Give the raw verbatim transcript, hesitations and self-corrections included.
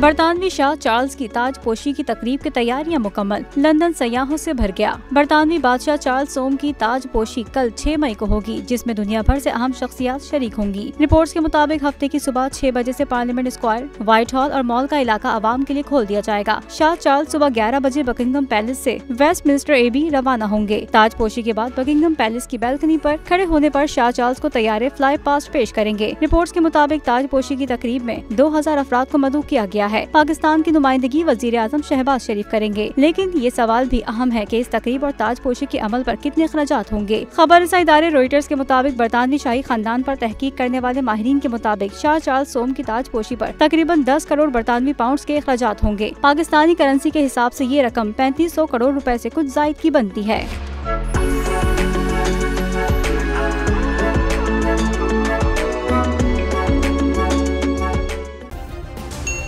बरतानवी Shah Charles की ताजपोशी की तकरीब की तैयारियां मुकम्मल, लंदन सयाहों से भर गया। बरतानवी बादशाह चार्ल्स सोम की ताजपोशी कल छह मई को होगी, जिसमें दुनिया भर से अहम शख्सियात शरीक होंगी। रिपोर्ट्स के मुताबिक हफ्ते की सुबह छह बजे से पार्लियामेंट स्क्वायर, व्हाइट हॉल और मॉल का इलाका आवाम के लिए खोल दिया जाएगा। शाह चार्ल्स सुबह ग्यारह बजे बकिंगम पैलेस से वेस्ट मिनसटर एबी रवाना होंगे। ताजपोशी के बाद बकिंगम पैलेस की बैल्कनी पर खड़े होने पर शाह चार्ल्स को तैयारे फ्लाई पास्ट पेश करेंगे। रिपोर्ट्स के मुताबिक ताजपोशी की तकरीब में दो हजार अफराद को मदऊ किया गया है। पाकिस्तान की नुमाइंदगी वजीर आजम शहबाज शरीफ करेंगे, लेकिन ये सवाल भी अहम है कि इस तकरीब और ताजपोशी के अमल पर कितने अखराजात होंगे। खबर इदारे रॉयटर्स के मुताबिक बरतानवी शाही खानदान पर तहकीक करने वाले माहिरीन के मुताबिक शाह चार्ल्स सोम की ताजपोशी पर तकरीबन दस करोड़ बरतानवी पाउंड्स के अखराजात होंगे। पाकिस्तानी करेंसी के हिसाब से ये रकम पैंतीस सौ करोड़ रुपए से कुछ जायद की बनती है।